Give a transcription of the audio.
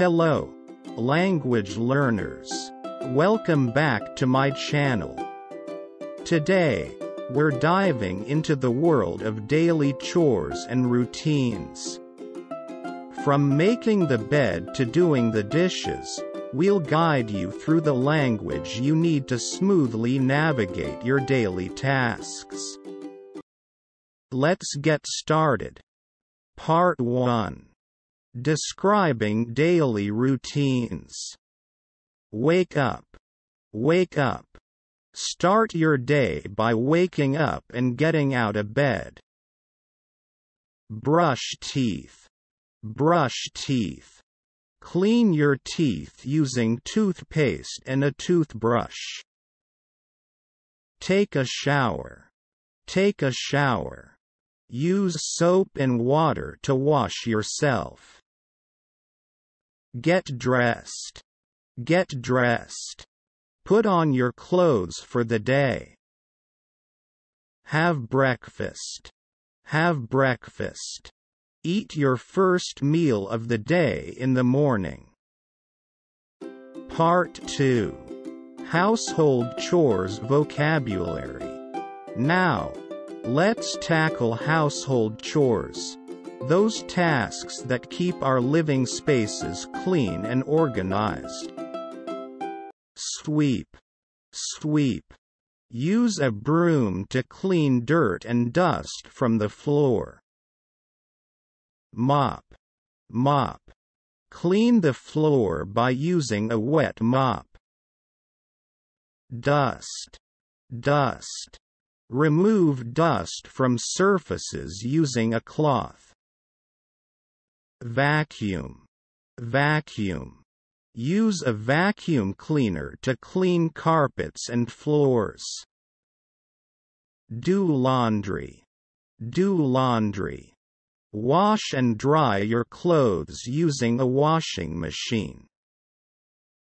Hello, language learners. Welcome back to my channel. Today, we're diving into the world of daily chores and routines. From making the bed to doing the dishes, we'll guide you through the language you need to smoothly navigate your daily tasks. Let's get started. Part 1. Describing daily routines. Wake up. Wake up. Start your day by waking up and getting out of bed. Brush teeth. Brush teeth. Clean your teeth using toothpaste and a toothbrush. Take a shower. Take a shower. Use soap and water to wash yourself. Get dressed. Get dressed. Put on your clothes for the day. Have breakfast. Have breakfast. Eat your first meal of the day in the morning. Part 2. Household chores vocabulary. Now, let's tackle household chores, those tasks that keep our living spaces clean and organized. Sweep. Sweep. Use a broom to clean dirt and dust from the floor. Mop. Mop. Clean the floor by using a wet mop. Dust. Dust. Remove dust from surfaces using a cloth. Vacuum. Vacuum. Use a vacuum cleaner to clean carpets and floors. Do laundry. Do laundry. Wash and dry your clothes using a washing machine.